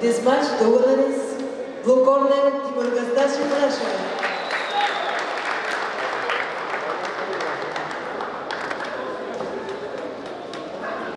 This match, the winner is blue corner Timur Gastashev, Russia.